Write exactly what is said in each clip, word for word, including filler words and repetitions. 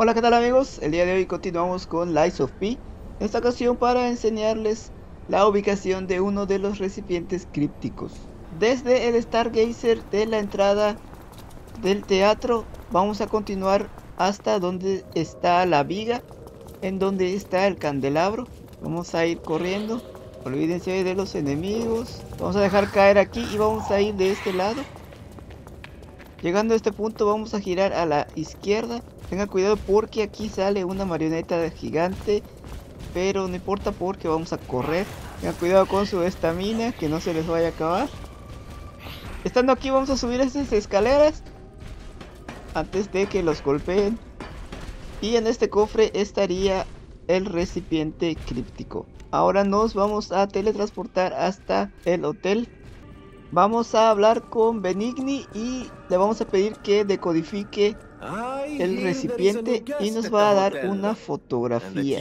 Hola, ¿qué tal amigos? El día de hoy continuamos con Lies of P, en esta ocasión para enseñarles la ubicación de uno de los recipientes crípticos. Desde el Stargazer de la entrada del teatro vamos a continuar hasta donde está la viga, en donde está el candelabro. Vamos a ir corriendo, olvídense de los enemigos. Vamos a dejar caer aquí y vamos a ir de este lado. Llegando a este punto vamos a girar a la izquierda. Tengan cuidado porque aquí sale una marioneta gigante, pero no importa porque vamos a correr. Tengan cuidado con su estamina, que no se les vaya a acabar. Estando aquí vamos a subir estas escaleras antes de que los golpeen. Y en este cofre estaría el recipiente críptico. Ahora nos vamos a teletransportar hasta el hotel. Vamos a hablar con Benigni y le vamos a pedir que decodifique el recipiente y nos va a dar una fotografía.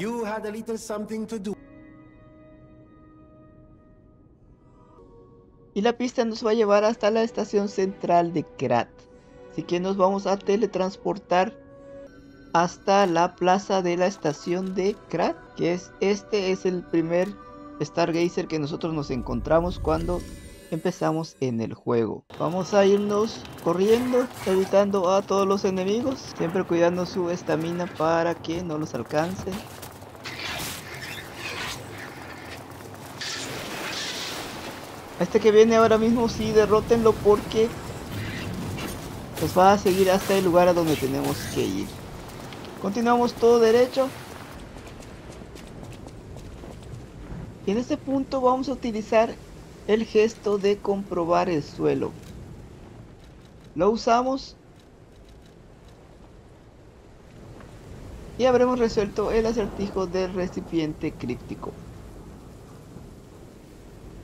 Y la pista nos va a llevar hasta la estación central de Krat. Así que nos vamos a teletransportar hasta la plaza de la estación de Krat, que es este es el primer Stargazer que nosotros nos encontramos cuando empezamos en el juego. Vamos a irnos corriendo, evitando a todos los enemigos, siempre cuidando su estamina para que no los alcancen. Este que viene ahora mismo sí, derrótenlo porque nos va a seguir hasta el lugar a donde tenemos que ir. Continuamos todo derecho. Y en este punto vamos a utilizar el gesto de comprobar el suelo. Lo usamos y habremos resuelto el acertijo del recipiente críptico.